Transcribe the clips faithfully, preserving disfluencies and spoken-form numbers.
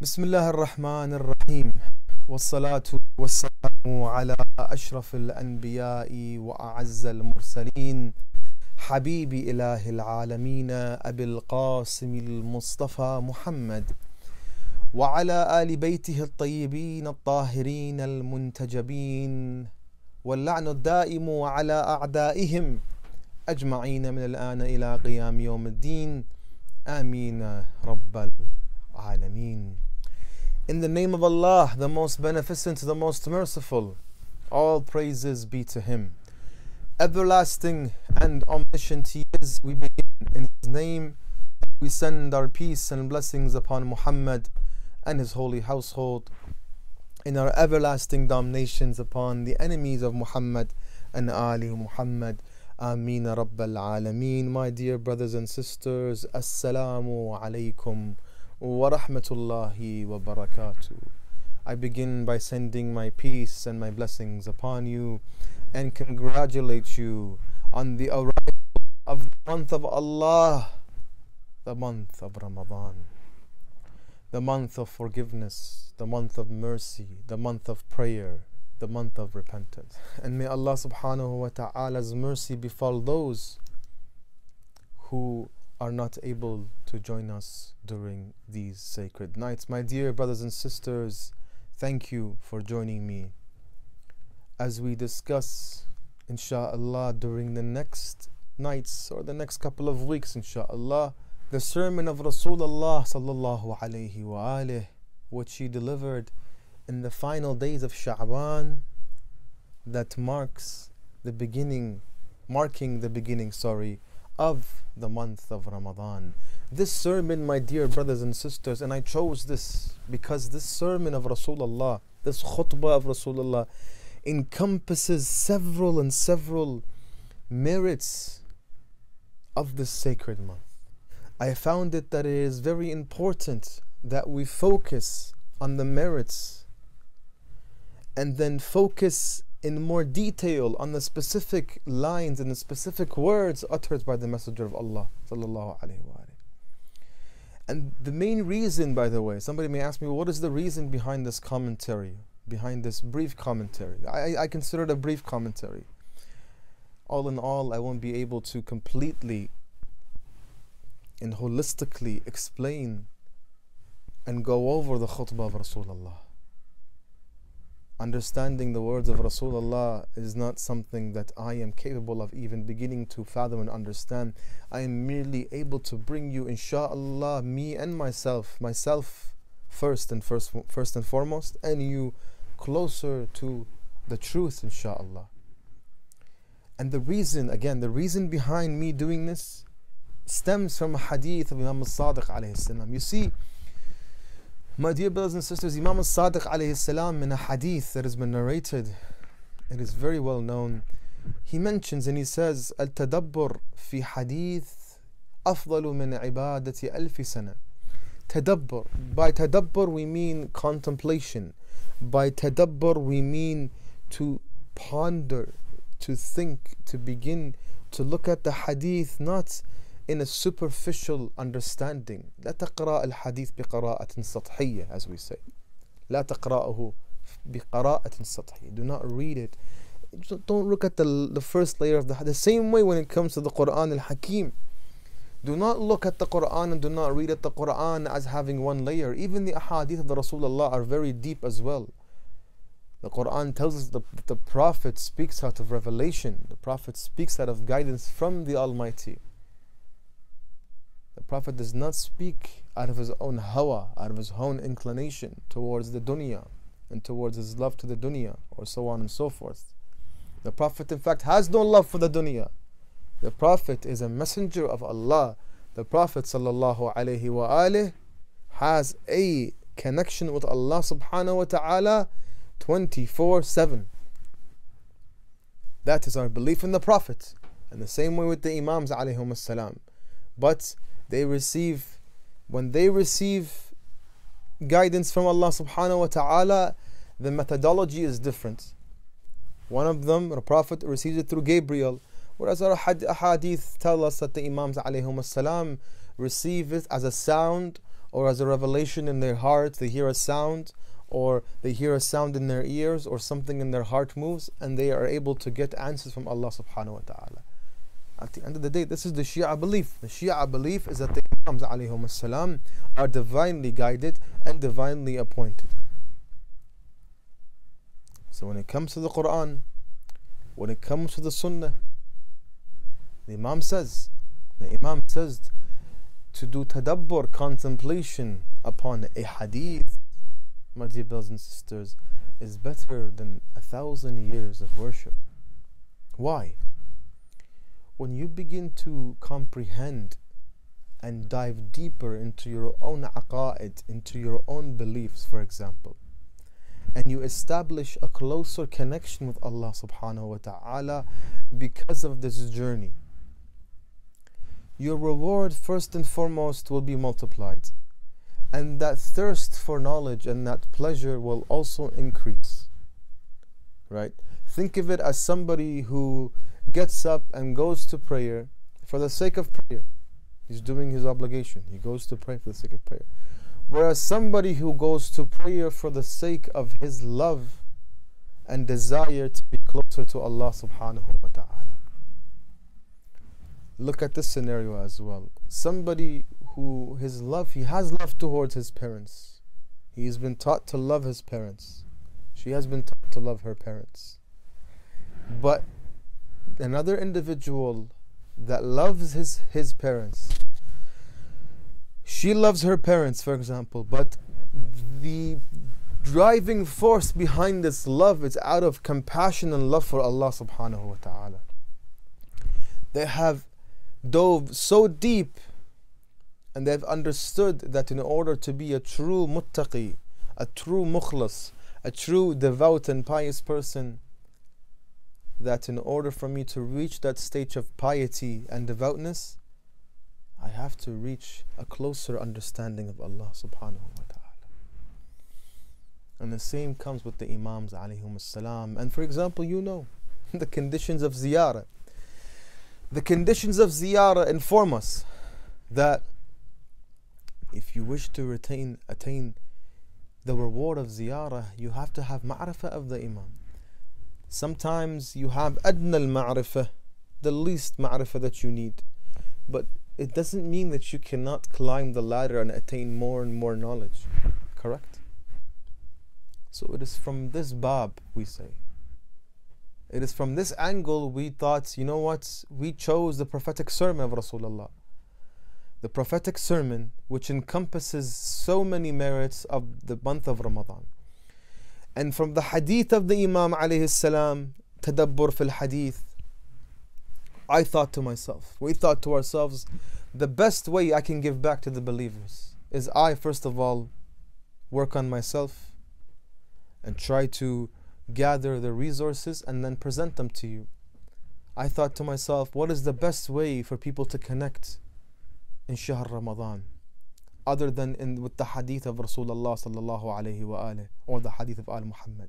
Bismillah ar-Rahman ar-Rahim. Wassalatu wassalamu ala ashraf al-anbiya'i wa a'azz al-mursaleen. Habibi ilahi al-alameen, abil qasim al-Mustafa Muhammad. Wa ala ali baytihi al-tayyibin al-tahireen al-muntajabin. واللعن الدائم على أعدائهم أجمعين من الآن إلى قيام يوم الدين آمين رب العالمين. In the name of Allah, the most beneficent, the most merciful, all praises be to Him. Everlasting and omniscient He is. We begin in His name. We send our peace and blessings upon Muhammad and his holy household, in our everlasting damnations upon the enemies of Muhammad and Ali Muhammad. Ameen Rabbal Alameen. My dear brothers and sisters, Assalamu Alaikum wa Rahmatullahi wa Barakatuh. I begin by sending my peace and my blessings upon you and congratulate you on the arrival of the month of Allah, the month of Ramadan, the month of forgiveness, the month of mercy, the month of prayer, the month of repentance. And may Allah subhanahu wa ta'ala's mercy befall those who are not able to join us during these sacred nights. My dear brothers and sisters, thank you for joining me as we discuss, insha'Allah, during the next nights or the next couple of weeks, insha'Allah, the sermon of Rasulullah sallallahu alayhi wa alihi, which he delivered in the final days of Sha'ban, that marks the beginning, marking the beginning, sorry, of the month of Ramadan. This sermon, my dear brothers and sisters, and I chose this because this sermon of Rasulullah, this khutbah of Rasulullah, encompasses several and several merits of this sacred month. I found it that it is very important that we focus on the merits and then focus in more detail on the specific lines and the specific words uttered by the Messenger of Allah sallallahu alaihi wa alihi. And the main reason, by the way, somebody may ask me, well, what is the reason behind this commentary, behind this brief commentary? I, I consider it a brief commentary. All in all, I won't be able to completely and holistically explain and go over the khutbah of Rasulullah. Understanding the words of Rasulullah is not something that I am capable of even beginning to fathom and understand. I am merely able to bring you, insha'Allah, me and myself, myself first and first, first and foremost, and you closer to the truth, insha'Allah. And the reason, again, the reason behind me doing this stems from a hadith of Imam Al-Sadiq alayhi salam. You see, my dear brothers and sisters, Imam Al-Sadiq alayhi salam, in a hadith that has been narrated, it is very well known, he mentions and he says, Al-tadabbur fi hadith afdalu min ibadati alfi sana. Tadabbur. By tadabbur we mean contemplation. By tadabbur we mean to ponder, to think, to begin to look at the hadith, not in a superficial understanding. لا تقرأ الحديث بقراءة سطحية, as we say. لا تقرأه بقراءة سطحية. Do not read it. Don't look at the, the first layer of the hadith. The same way when it comes to the Quran al-Hakim. Do not look at the Quran and do not read at the Quran as having one layer. Even the ahadith of the Rasulullah are very deep as well. The Quran tells us that the, the Prophet speaks out of revelation. The Prophet speaks out of guidance from the Almighty. The Prophet does not speak out of his own hawa, out of his own inclination towards the dunya and towards his love to the dunya, or so on and so forth. The Prophet, in fact, has no love for the dunya. The Prophet is a messenger of Allah. The Prophet sallallahu alayhi wa alihi has a connection with Allah subhanahu wa ta'ala twenty-four seven. That is our belief in the Prophet. And the same way with the Imams alayhum as-salam. But they receive, when they receive guidance from Allah subhanahu wa ta'ala, the methodology is different. One of them, the Prophet, receives it through Gabriel, whereas our hadith tell us that the Imams alayhum as-salam receive it as a sound or as a revelation in their hearts. They hear a sound, or they hear a sound in their ears, or something in their heart moves, and they are able to get answers from Allah subhanahu wa ta'ala. At the end of the day, this is the Shia belief. The Shia belief is that the Imams alayhum salam are divinely guided and divinely appointed. So when it comes to the Quran, when it comes to the Sunnah, the Imam says, the Imam says to do tadabbur, contemplation upon a hadith, my dear brothers and sisters, is better than a thousand years of worship. Why? When you begin to comprehend and dive deeper into your own aqa'id, into your own beliefs, for example, and you establish a closer connection with Allah subhanahu wa ta'ala because of this journey, your reward first and foremost will be multiplied, and that thirst for knowledge and that pleasure will also increase. Right? Think of it as somebody who gets up and goes to prayer for the sake of prayer. He's doing his obligation. He goes to pray for the sake of prayer. Whereas somebody who goes to prayer for the sake of his love and desire to be closer to Allah subhanahu wa ta'ala. Look at this scenario as well. Somebody who his love, he has love towards his parents. He has been taught to love his parents. She has been taught to love her parents. But another individual that loves his, his parents, she loves her parents, for example, but the driving force behind this love is out of compassion and love for Allah subhanahu wa ta'ala. They have dove so deep and they've understood that in order to be a true muttaqi, a true mukhlas, a true devout and pious person, that in order for me to reach that stage of piety and devoutness, I have to reach a closer understanding of Allah subhanahu wa ta'ala. And the same comes with the Imams alayhum salam. And for example, you know, the conditions of ziyarah. The conditions of ziyarah inform us that if you wish to retain, attain the reward of ziyarah, you have to have ma'rifah of the Imam. Sometimes you have adna al-ma'rifah, the least ma'rifah that you need. But it doesn't mean that you cannot climb the ladder and attain more and more knowledge. Correct? So it is from this bab, we say. It is from this angle we thought, you know what? We chose the prophetic sermon of Rasulullah. The prophetic sermon which encompasses so many merits of the month of Ramadan. And from the hadith of the Imam alayhi salam, tadabbur fil hadith, I thought to myself, we thought to ourselves, the best way I can give back to the believers is I, first of all, work on myself and try to gather the resources and then present them to you. I thought to myself, what is the best way for people to connect in Shahr Ramadan other than in, with the hadith of Rasulullah sallallahu alayhi wa alayhi, or the hadith of Ali Muhammad?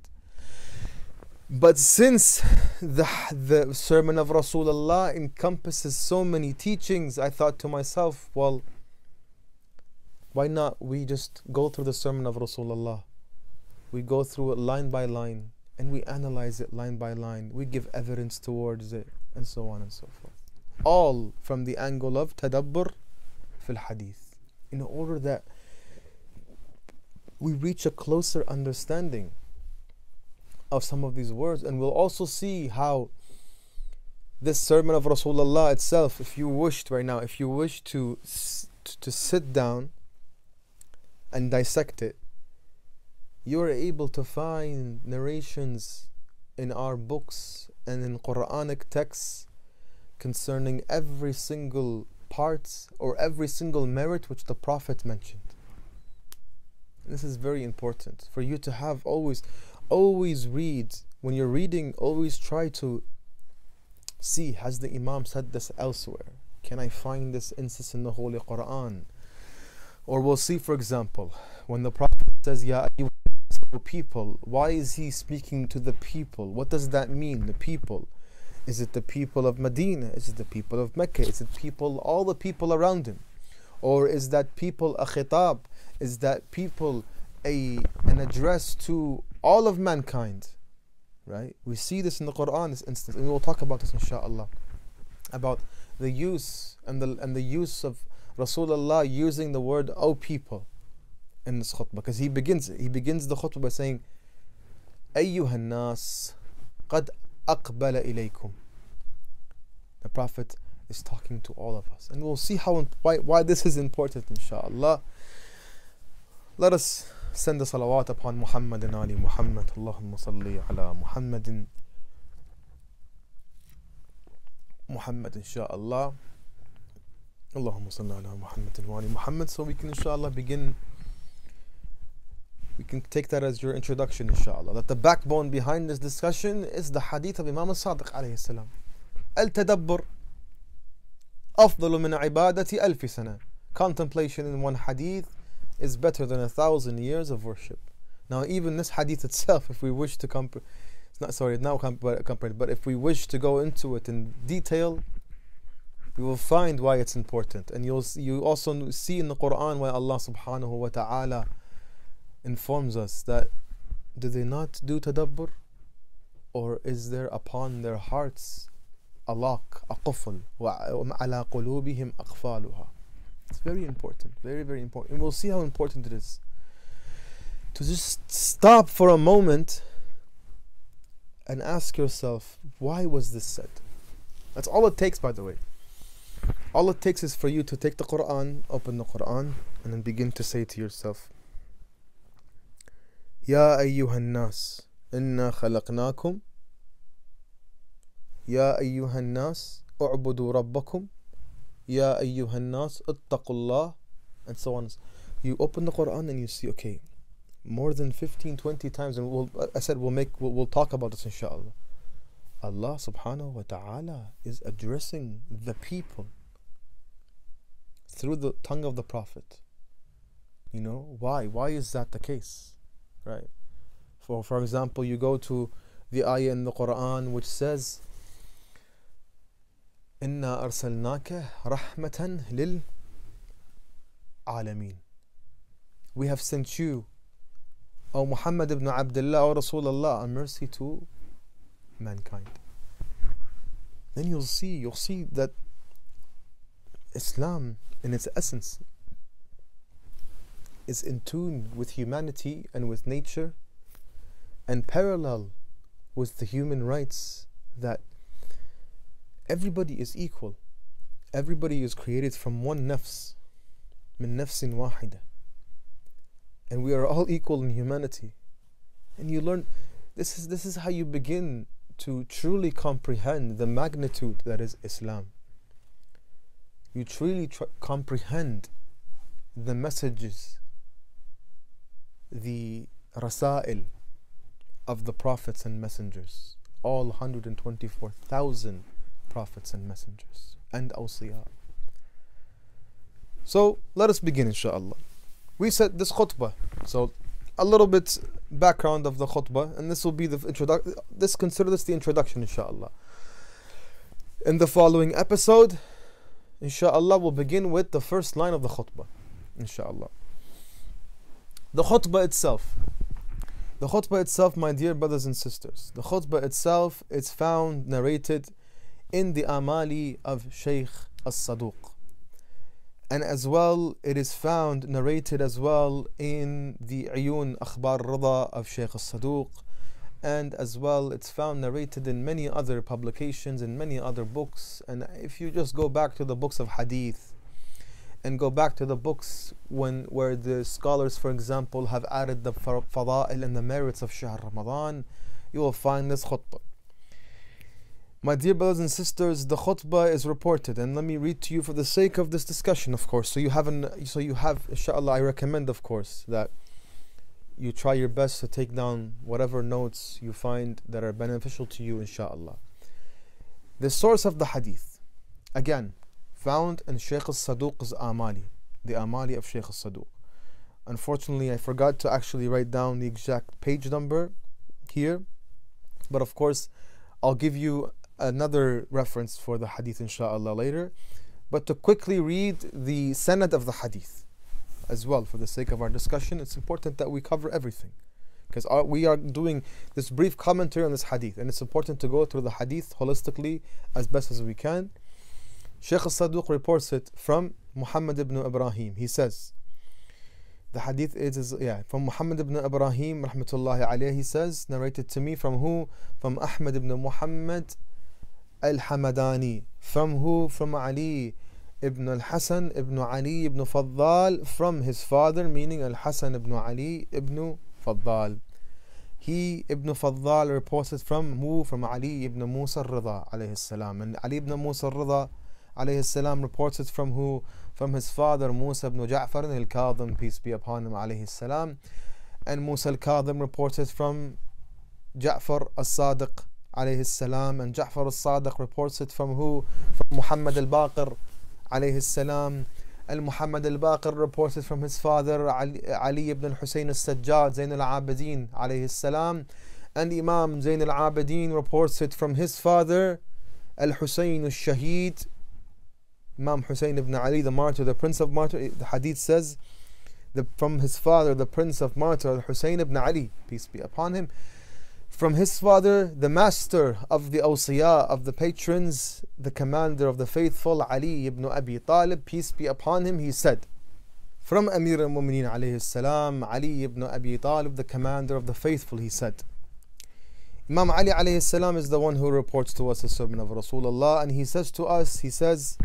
But since the, the sermon of Rasulullah encompasses so many teachings, I thought to myself, well, why not we just go through the sermon of Rasulullah? We go through it line by line, and we analyze it line by line. We give evidence towards it, and so on and so forth. All from the angle of tadabbur fil hadith, in order that we reach a closer understanding of some of these words. And we'll also see how this sermon of Rasulullah itself, if you wished right now, if you wish to to sit down and dissect it, you are able to find narrations in our books and in Quranic texts concerning every single part or every single merit which the Prophet mentioned. This is very important for you to have always. Always read, when you're reading, always try to see, has the Imam said this elsewhere? Can I find this instance in the Holy Quran? Or we'll see, for example, when the Prophet says, Ya ayyuha people, why is he speaking to the people? What does that mean, the people? Is it the people of Medina? Is it the people of Mecca? Is it people, all the people around him? Or is that people a khitab? is that people, a an address to all of mankind, right? We see this in the Quran, this instance, and we will talk about this inshaAllah, about the use and the and the use of Rasulullah using the word "O people" in this khutbah, because he begins it. He begins the khutbah by saying, "Ayyuhan nas, qad aqbala ilaykum." The Prophet is talking to all of us, and we'll see how why why this is important, inshaAllah. Let us send the salawat upon Muhammad and Ali Muhammad. Allahumma salli ala Muhammadin Muhammad, inshaAllah. Allahumma salli ala Muhammadin wa Ali Muhammad. So we can inshaAllah begin. We can take that as your introduction, inshaAllah, that the backbone behind this discussion is the hadith of Imam Al-Sadiq alayhi salam. Al-tadabbur afdalu min ibadati alfi sana. Contemplation in one hadith is better than a thousand years of worship. Now, even this hadith itself, if we wish to compare, it's not sorry, now compared, but if we wish to go into it in detail, we will find why it's important. And you'll you also see in the Quran why Allah subhanahu wa ta'ala informs us that did they not do tadabbur, or is there upon their hearts a lock, a qufl, wa ala qulubihim aqfaluha. It's very important, very, very important. And we'll see how important it is to just stop for a moment and ask yourself, why was this said? That's all it takes, by the way. All it takes is for you to take the Quran, open the Quran, and then begin to say to yourself, Ya ayyuhan nas, inna khalaqnakum. Ya ayyuhan nas, u'budu rabbakum. Ya ayyuhan nas, ittaqullah, and so on. You open the Quran and you see, okay, more than fifteen, twenty times, and we'll, I said we'll make, we'll, we'll talk about this inshaAllah. Allah subhanahu wa ta'ala is addressing the people through the tongue of the Prophet. You know, why? Why is that the case? Right? For, for example, you go to the ayah in the Quran which says, إِنَّا أَرْسَلْنَاكَ رَحْمَةً لِلْعَالَمِينَ. We have sent you, O Muhammad ibn Abdullah, O Rasulullah, a mercy to mankind. Then you'll see, you'll see that Islam in its essence is in tune with humanity and with nature, and parallel with the human rights that everybody is equal. Everybody is created from one nafs, min nafsin wahida, and we are all equal in humanity. And you learn, this is this is how you begin to truly comprehend the magnitude that is Islam. You truly tr comprehend the messages, the rasail of the prophets and messengers, all one hundred twenty-four thousand. Prophets and messengers and awsiya. So let us begin, inshaAllah. We said this khutbah, so a little bit background of the khutbah, and this will be the introduction. This consider this the introduction, inshaAllah. In the following episode, inshaAllah, we'll begin with the first line of the khutbah, inshaAllah. The khutbah itself, the khutbah itself, my dear brothers and sisters, the khutbah itself is found narrated in the Amali of Shaykh As-Saduq, and as well it is found narrated as well in the Ayun Akbar Rada of Shaykh As-Saduq, and as well it's found narrated in many other publications, in many other books. And if you just go back to the books of hadith and go back to the books when where the scholars, for example, have added the fada'il and the merits of Shahr Ramadan, you will find this khutbah. My dear brothers and sisters, the khutbah is reported, and let me read to you for the sake of this discussion, of course. So you have, an, so you have, inshaAllah, I recommend, of course, that you try your best to take down whatever notes you find that are beneficial to you, inshaAllah. The source of the hadith, again, found in Shaykh As-Saduq's Amali, the Amali of Shaykh As-Saduq. Unfortunately, I forgot to actually write down the exact page number here, but of course, I'll give you another reference for the hadith, inshaAllah, later. But to quickly read the sanad of the hadith, as well, for the sake of our discussion. It's important that we cover everything, because we are doing this brief commentary on this hadith, and it's important to go through the hadith holistically as best as we can. Shaykh As-Saduq reports it from Muhammad ibn Ibrahim. He says, the hadith is, is yeah, from Muhammad ibn Ibrahim, rahmatullahi alayhi, he says, narrated to me from who? From Ahmad ibn Muhammad al-Hamadani. From who? From Ali ibn al-Hasan ibn Ali ibn Fadhal, from his father, meaning al-Hasan ibn Ali ibn Fadhal. He, Ibn Fadhal, reports it from who? From Ali ibn Musa al-Rada alayhi salam. And Ali ibn Musa al-Rada alayhi salam reports it from who? From his father, Musa ibn Ja'far al-Kadhim, peace be upon him, alayhi salam. And Musa al-Kadhim reports it from Ja'far al-Sadiq alayhi salam. And Ja'far al-Sadiq reports it from who? From Muhammad al-Baqir alayhi salam. And Muhammad al-Baqir reports it from his father, Ali, Ali ibn Husayn al-Sajjad, Zain al-Abidin alayhi salam. And Imam Zain al-Abidin reports it from his father, al-Husayn al-Shaheed, Imam Hussain ibn Ali, the martyr, the prince of martyrs. The hadith says, the, from his father, the prince of martyrs, Hussain ibn Ali, peace be upon him. From his father, the master of the awsiya, of the patrons, the commander of the faithful, Ali ibn Abi Talib, peace be upon him, he said, from Amir al-Mumineen alayhi salam, Ali ibn Abi Talib, the commander of the faithful, he said. Imam Ali alayhi salam is the one who reports to us, the servant of Rasulullah, and he says to us, he says,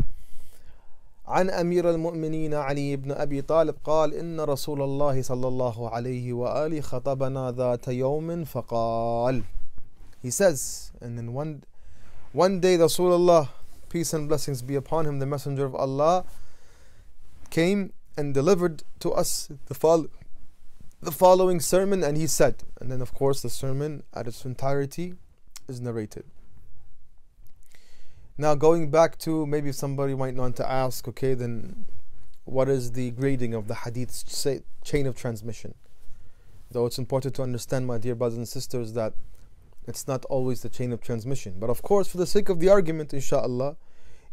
عن أمير المؤمنين علي بن أبي طالب قال إن رسول الله صلى الله عليه وآله خطبنا ذات يوم فقال. He says, and then one, one day Rasulullah, peace and blessings be upon him, the messenger of Allah, came and delivered to us the, fol the following sermon, and he said, and then of course the sermon at its entirety is narrated. Now, going back to, maybe somebody might want to ask, okay, then what is the grading of the hadith's ch chain of transmission? Though it's important to understand, my dear brothers and sisters, that it's not always the chain of transmission. But of course, for the sake of the argument, inshallah,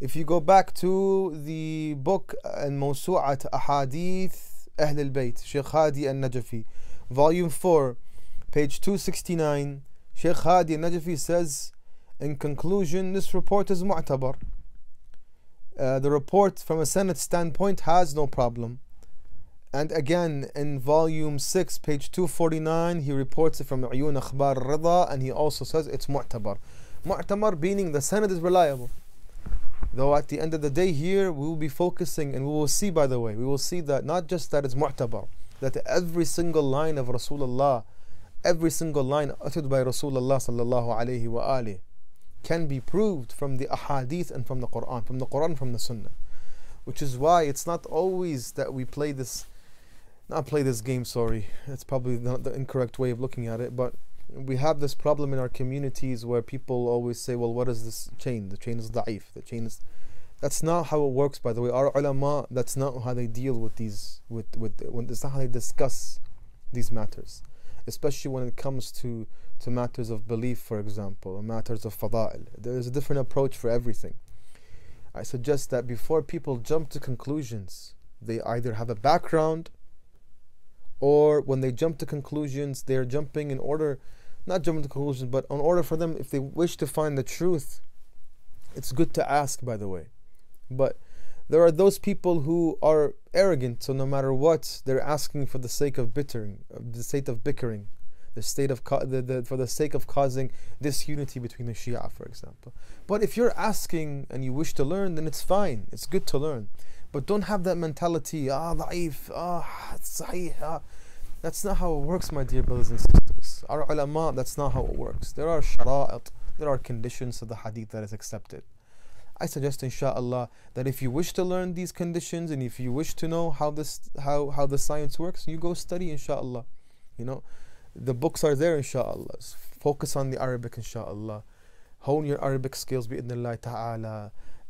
if you go back to the book and mowsu'at Ahadith Ahl al-Bayt, Shaykh Hadi al-Najafi, volume four, page two sixty-nine, Shaykh Hadi al-Najafi says, in conclusion, this report is mu'tabar. Uh, the report from a Senate standpoint has no problem. And again, in volume six, page two forty-nine, he reports it from Ayun Akbar Rada, and he also says it's mu'tabar. Mu'tabar meaning the Senate is reliable. Though at the end of the day here, we will be focusing, and we will see, by the way, we will see that not just that it's mu'tabar, that every single line of Rasulullah, every single line uttered by Rasulullah sallallahu alayhi wa alihi, can be proved from the ahadith and from the Quran, from the Quran, from the Sunnah, which is why it's not always that we play this, not play this game. Sorry, that's probably not the incorrect way of looking at it. But we have this problem in our communities where people always say, "Well, what is this chain? The chain is da'if. The chain is." That's not how it works, by the way. Our ulama, that's not how they deal with these. With with when that's not how they discuss these matters, especially when it comes to. to matters of belief, for example, or matters of fada'il. There is a different approach for everything. I suggest that before people jump to conclusions, they either have a background, or when they jump to conclusions, they're jumping in order, not jumping to conclusions, but in order for them, if they wish to find the truth, it's good to ask, by the way. But there are those people who are arrogant, so no matter what, they're asking for the sake of bickering, the sake of bickering. The state of the, the, for the sake of causing disunity between the Shia, for example. But if you're asking and you wish to learn, then it's fine. It's good to learn, but don't have that mentality. Ah, da'if. Ah, sahih. Ah. That's not how it works, my dear brothers and sisters. Our ulama, that's not how it works. There are shara'at, there are conditions of the hadith that is accepted. I suggest, inshallah, that if you wish to learn these conditions, and if you wish to know how this, how how the science works, you go study, inshallah. You know. The books are there, inshallah. Focus on the Arabic, inshallah. Hone your Arabic skills, bi'idhnillahi ta'ala.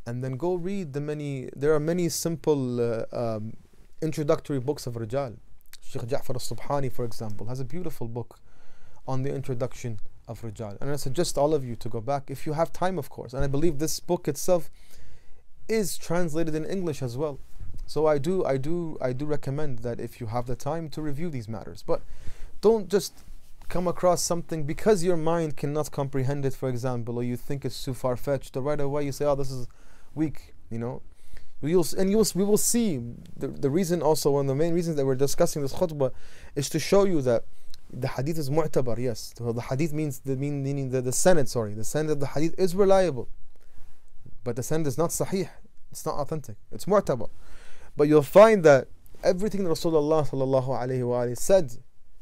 And then go read the many, there are many simple uh, um, introductory books of Rijal. Sheikh Ja'far al-Subhani, for example, has a beautiful book on the introduction of Rijal. And I suggest all of you to go back, if you have time, of course. And I believe this book itself is translated in English as well. So I do, I do, I do recommend that if you have the time to review these matters, but don't just come across something because your mind cannot comprehend it, for example, or you think it's too far-fetched, or right away you say, "Oh, this is weak," you know. We'll, and you'll, we will see the, the reason also, one of the main reasons that we're discussing this khutbah is to show you that the hadith is mu'tabar, yes. The hadith means, the mean, meaning the, the sanad, sorry, the sanad of the hadith is reliable. But the sanad is not sahih, it's not authentic, it's mu'tabar. But you'll find that everything that Rasulullah sallallahu alayhi wa alayhi said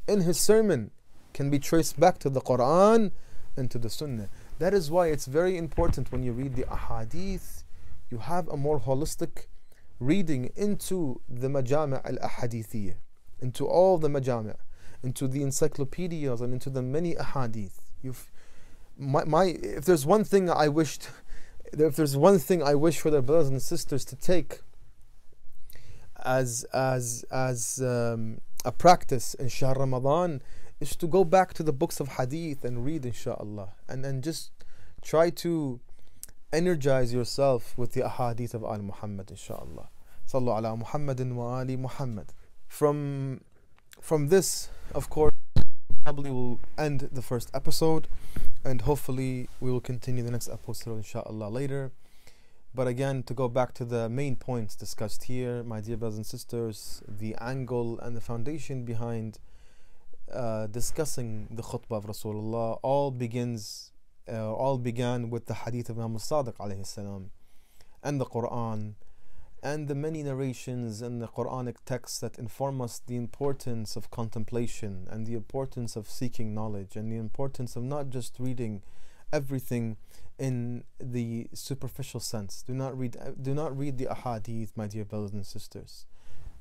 in his sermon can be traced back to the Quran and to the Sunnah. That is why it's very important when you read the ahadith, you have a more holistic reading into the majama' al-ahadithiyya, into all the majama', into the encyclopedias and into the many ahadith. You've, my, my, if there's one thing I wished, if there's one thing I wish for their brothers and sisters to take as, as, as um, a practice in Shahr Ramadan, is to go back to the books of hadith and read, inshaAllah, and then just try to energize yourself with the ahadith of Ali Muhammad, inshaAllah. Sallu ala Muhammadin wa Ali Muhammad. From, from this, of course, probably will end the first episode, and hopefully we will continue the next episode, inshaAllah, later. But again, to go back to the main points discussed here, my dear brothers and sisters, the angle and the foundation behind uh, discussing the khutbah of Rasulullah all begins, uh, all began with the hadith of Imam Al-Sadiq alayhi salam, and the Quran, and the many narrations and the Quranic texts that inform us the importance of contemplation and the importance of seeking knowledge and the importance of not just reading everything in the superficial sense. Do not read, do not read the ahadith, my dear brothers and sisters.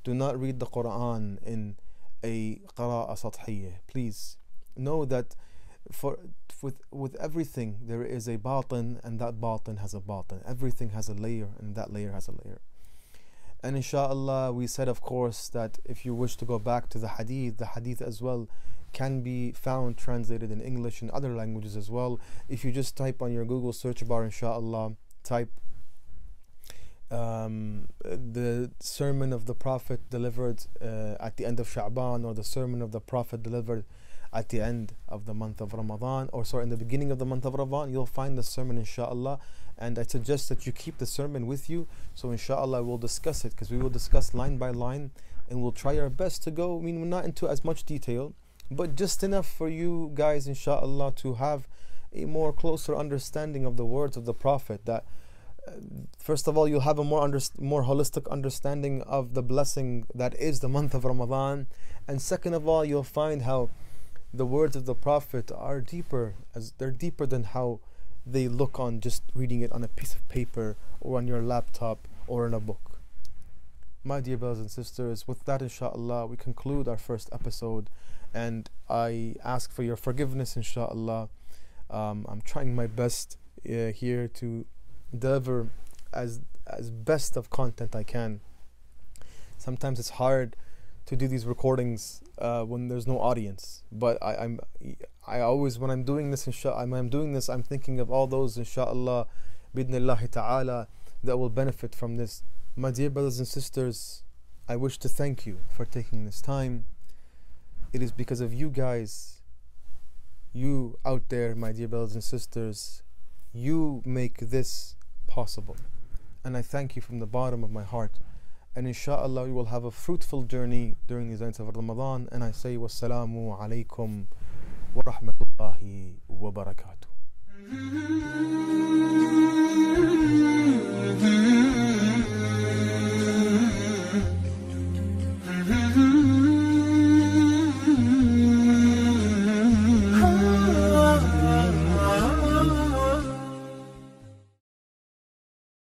Do not read the Quran in a qara'a sathiyya. Please know that for with with everything there is a batin, and that batin has a batin. Everything has a layer, and that layer has a layer. And inshallah, we said, of course, that if you wish to go back to the hadith, the hadith as well can be found translated in English and other languages as well. If you just type on your Google search bar, inshallah, type um, the sermon of the Prophet delivered uh, at the end of Sha'ban, or the sermon of the Prophet delivered at the end of the month of Ramadan, or sorry, in the beginning of the month of Ramadan, you'll find the sermon, inshallah. And I suggest that you keep the sermon with you, so inshallah we'll discuss it, because we will discuss line by line, and we'll try our best to go, I mean, we're not into as much detail, but just enough for you guys, inshallah, to have a more closer understanding of the words of the Prophet. That uh, first of all, you'll have a more more holistic understanding of the blessing that is the month of Ramadan, and second of all, you'll find how the words of the Prophet are deeper, as they're deeper than how they look on just reading it on a piece of paper or on your laptop or in a book. My dear brothers and sisters, with that, inshallah, we conclude our first episode. And I ask for your forgiveness, inshallah. Um, I'm trying my best uh, here to deliver as as best of content I can. Sometimes it's hard to do these recordings uh, when there's no audience, but I, I'm I always, when I'm doing this, inshallah, when I'm doing this, I'm thinking of all those, inshallah, bidnillahi ta'ala, that will benefit from this. My dear brothers and sisters, I wish to thank you for taking this time. It is because of you guys, you out there, my dear brothers and sisters, you make this possible. And I thank you from the bottom of my heart. And inshallah, we will have a fruitful journey during these nights of Ramadan. And I say, wassalamu alaikum wa rahmatullahi wa barakatuh.